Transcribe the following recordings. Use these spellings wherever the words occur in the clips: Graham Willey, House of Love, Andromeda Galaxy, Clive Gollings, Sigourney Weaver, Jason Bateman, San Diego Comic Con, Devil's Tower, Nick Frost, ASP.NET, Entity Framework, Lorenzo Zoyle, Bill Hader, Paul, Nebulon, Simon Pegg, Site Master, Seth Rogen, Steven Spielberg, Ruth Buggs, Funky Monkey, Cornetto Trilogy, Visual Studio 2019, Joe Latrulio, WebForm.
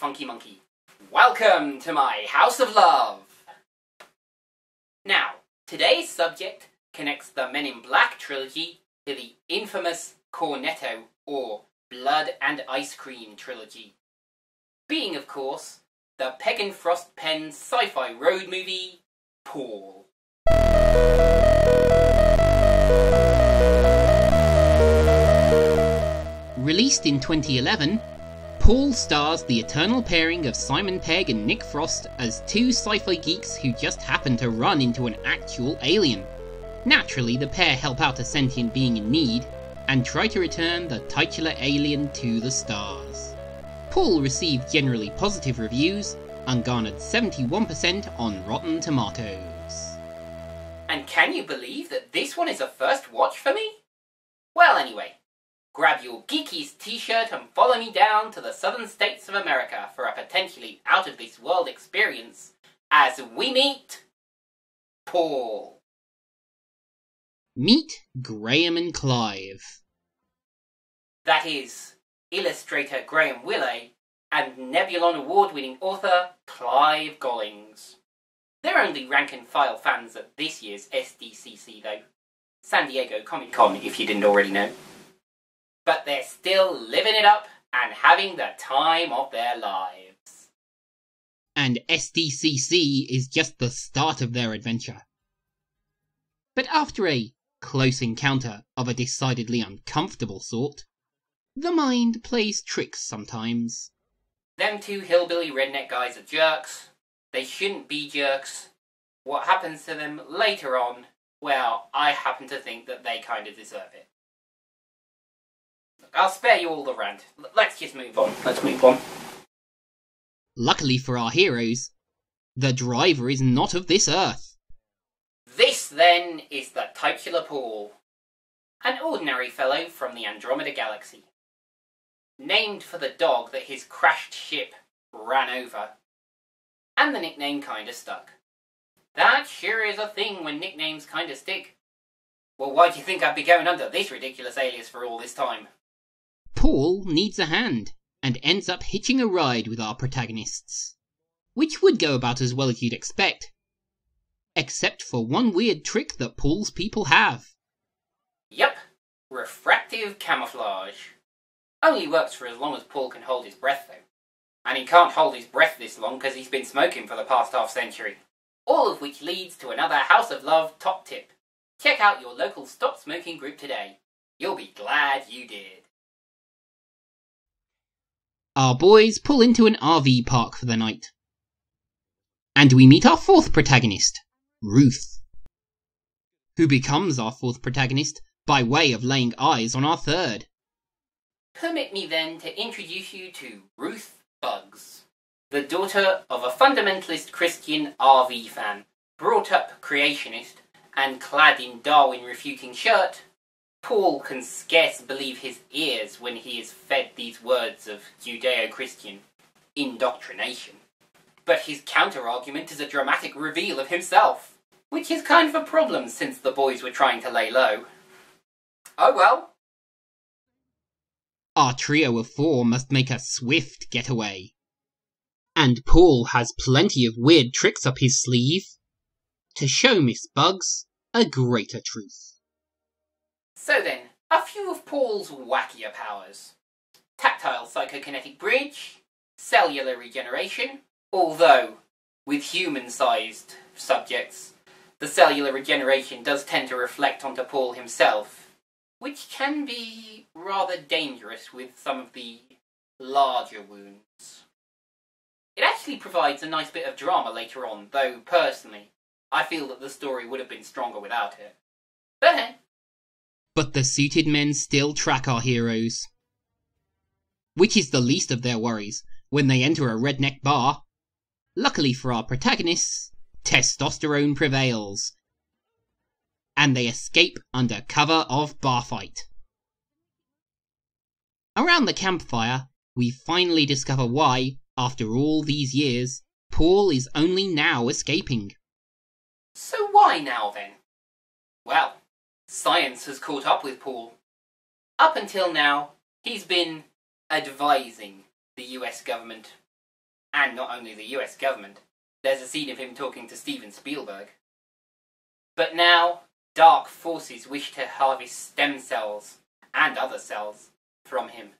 Funky Monkey. Welcome to my House of Love! Now, today's subject connects the Men in Black trilogy to the infamous Cornetto, or Blood and Ice Cream trilogy, being, of course, the Pegg and Frost penned sci-fi road movie, Paul. Released in 2011, Paul stars the eternal pairing of Simon Pegg and Nick Frost as two sci-fi geeks who just happen to run into an actual alien. Naturally, the pair help out a sentient being in need, and try to return the titular alien to the stars. Paul received generally positive reviews, and garnered 71% on Rotten Tomatoes. And can you believe that this one is a first watch for me? Well, anyway. Grab your Geekies t-shirt and follow me down to the southern states of America for a potentially out-of-this-world experience as we meet Paul. Meet Graham and Clive. That is, illustrator Graham Willey and Nebulon award-winning author Clive Gollings. They're only rank-and-file fans at this year's SDCC, though. San Diego Comic Con, if you didn't already know. But they're still living it up and having the time of their lives. And SDCC is just the start of their adventure. But after a close encounter of a decidedly uncomfortable sort, the mind plays tricks sometimes. Them two hillbilly redneck guys are jerks. They shouldn't be jerks. What happens to them later on, well, I happen to think that they kind of deserve it. I'll spare you all the rant. Let's just move on. Luckily for our heroes, the driver is not of this earth. This, then, is the titular Paul. An ordinary fellow from the Andromeda Galaxy. Named for the dog that his crashed ship ran over. And the nickname kinda stuck. That sure is a thing when nicknames kinda stick. Well, why do you think I'd be going under this ridiculous alias for all this time? Paul needs a hand, and ends up hitching a ride with our protagonists. Which would go about as well as you'd expect. Except for one weird trick that Paul's people have. Yep, refractive camouflage. Only works for as long as Paul can hold his breath, though. And he can't hold his breath this long because he's been smoking for the past half century. All of which leads to another House of Love top tip. Check out your local Stop Smoking group today. You'll be glad you did. Our boys pull into an RV park for the night. And we meet our fourth protagonist, Ruth, who becomes our fourth protagonist by way of laying eyes on our third. Permit me then to introduce you to Ruth Buggs, the daughter of a fundamentalist Christian RV fan, brought up creationist, and clad in Darwin-refuting shirt. Paul can scarce believe his ears when he is fed these words of Judeo-Christian indoctrination. But his counter-argument is a dramatic reveal of himself, which is kind of a problem since the boys were trying to lay low. Oh well. Our trio of four must make a swift getaway. And Paul has plenty of weird tricks up his sleeve to show Miss Buggs a greater truth. So then, a few of Paul's wackier powers. Tactile psychokinetic bridge, cellular regeneration, although with human-sized subjects, the cellular regeneration does tend to reflect onto Paul himself, which can be rather dangerous with some of the larger wounds. It actually provides a nice bit of drama later on, though personally, I feel that the story would have been stronger without it. But the suited men still track our heroes. Which is the least of their worries when they enter a redneck bar. Luckily for our protagonists, testosterone prevails. And they escape under cover of bar fight. Around the campfire, we finally discover why, after all these years, Paul is only now escaping. So why now, then? Well, science has caught up with Paul. Up until now, he's been advising the US government and not only the US government. There's a scene of him talking to Steven Spielberg. But now, dark forces wish to harvest stem cells, and other cells, from him.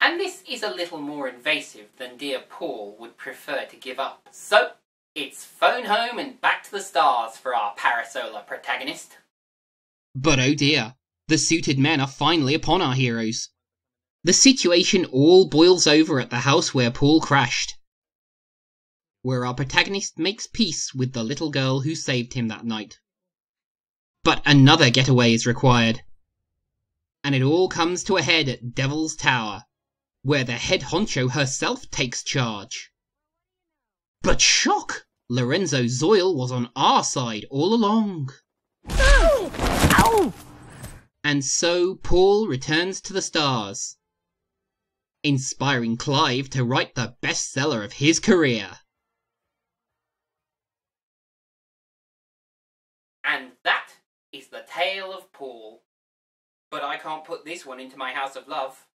And this is a little more invasive than dear Paul would prefer to give up. So, it's phone home and back to the stars for our parasolar protagonist. But oh dear, the suited men are finally upon our heroes. The situation all boils over at the house where Paul crashed, where our protagonist makes peace with the little girl who saved him that night. But another getaway is required. And it all comes to a head at Devil's Tower, where the head honcho herself takes charge. But shock! Lorenzo Zoyle was on our side all along. Ow! Ow! And so Paul returns to the stars, inspiring Clive to write the bestseller of his career. And that is the tale of Paul. But I can't put this one into my House of Love.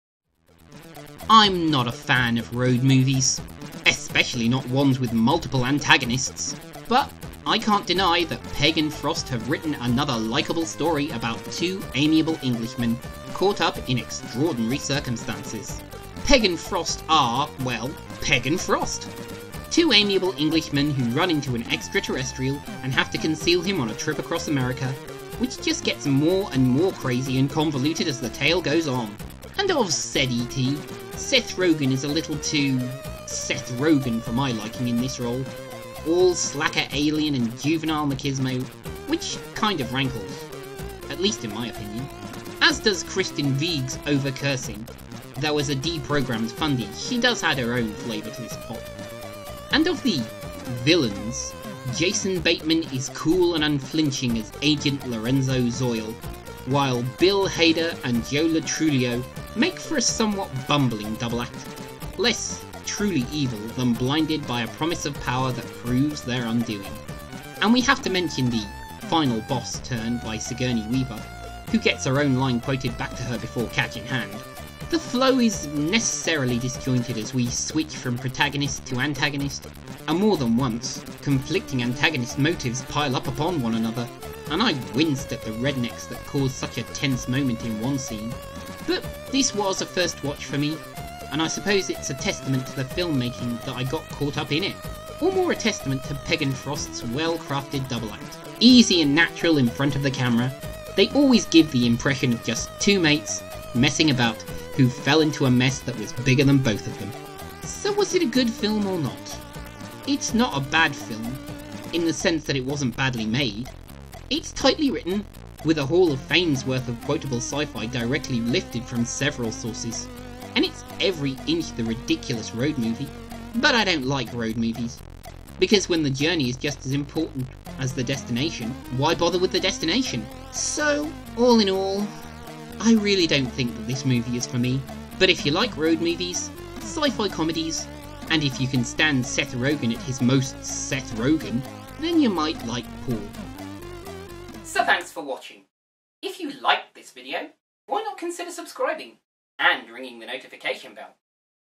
I'm not a fan of road movies, especially not ones with multiple antagonists, but I can't deny that Pegg and Frost have written another likeable story about two amiable Englishmen caught up in extraordinary circumstances. Pegg and Frost are, well, Pegg and Frost. Two amiable Englishmen who run into an extraterrestrial and have to conceal him on a trip across America, which just gets more and more crazy and convoluted as the tale goes on. And of said E.T., Seth Rogen is a little too Seth Rogen for my liking in this role. All slacker alien and juvenile machismo, which kind of rankles, at least in my opinion. As does Kristen Wiig's over-cursing, though as a deprogrammed fundy, she does add her own flavour to this pot. And of the villains, Jason Bateman is cool and unflinching as Agent Lorenzo Zoyle, while Bill Hader and Joe Latrulio make for a somewhat bumbling double act, less truly evil than blinded by a promise of power that proves their undoing. And we have to mention the final boss turn by Sigourney Weaver, who gets her own line quoted back to her before catch in hand. The flow is necessarily disjointed as we switch from protagonist to antagonist, and more than once, conflicting antagonist motives pile up upon one another, and I winced at the rednecks that caused such a tense moment in one scene. But this was a first watch for me, and I suppose it's a testament to the filmmaking that I got caught up in it, or more a testament to Pegg and Frost's well-crafted double act. Easy and natural in front of the camera, they always give the impression of just two mates messing about who fell into a mess that was bigger than both of them. So was it a good film or not? It's not a bad film, in the sense that it wasn't badly made. It's tightly written, with a Hall of Fame's worth of quotable sci-fi directly lifted from several sources. And it's every inch the ridiculous road movie, but I don't like road movies. Because when the journey is just as important as the destination, why bother with the destination? So, all in all, I really don't think that this movie is for me. But if you like road movies, sci-fi comedies, and if you can stand Seth Rogen at his most Seth Rogen, then you might like Paul. So thanks for watching. If you liked this video, why not consider subscribing and ringing the notification bell?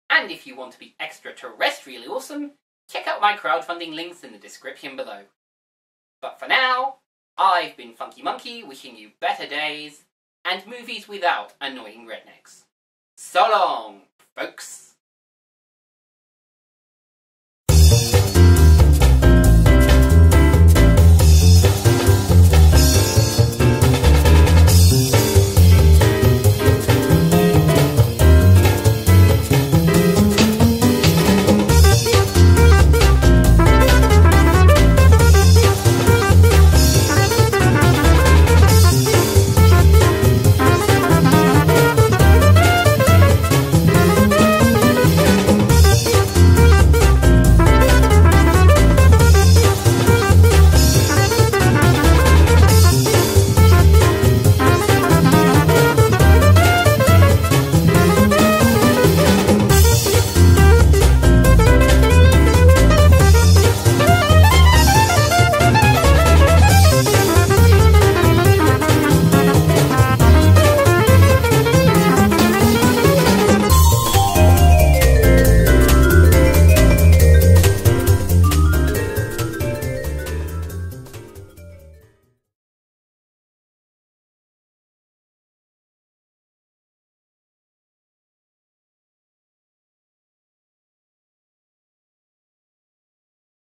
And if you want to be extraterrestrially awesome, check out my crowdfunding links in the description below. But for now, I've been Funky Monkey, wishing you better days and movies without annoying rednecks. So long, folks!